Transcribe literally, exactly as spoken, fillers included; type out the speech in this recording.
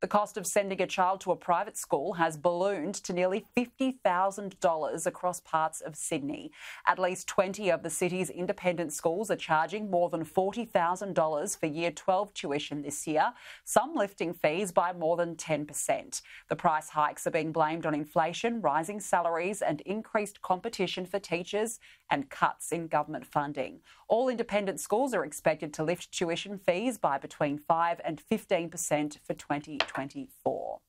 The cost of sending a child to a private school has ballooned to nearly fifty thousand dollars across parts of Sydney. At least twenty of the city's independent schools are charging more than forty thousand dollars for Year twelve tuition this year, some lifting fees by more than ten percent. The price hikes are being blamed on inflation, rising salaries and increased competition for teachers and cuts in government funding. All independent schools are expected to lift tuition fees by between five and fifteen percent for twenty twenty-four.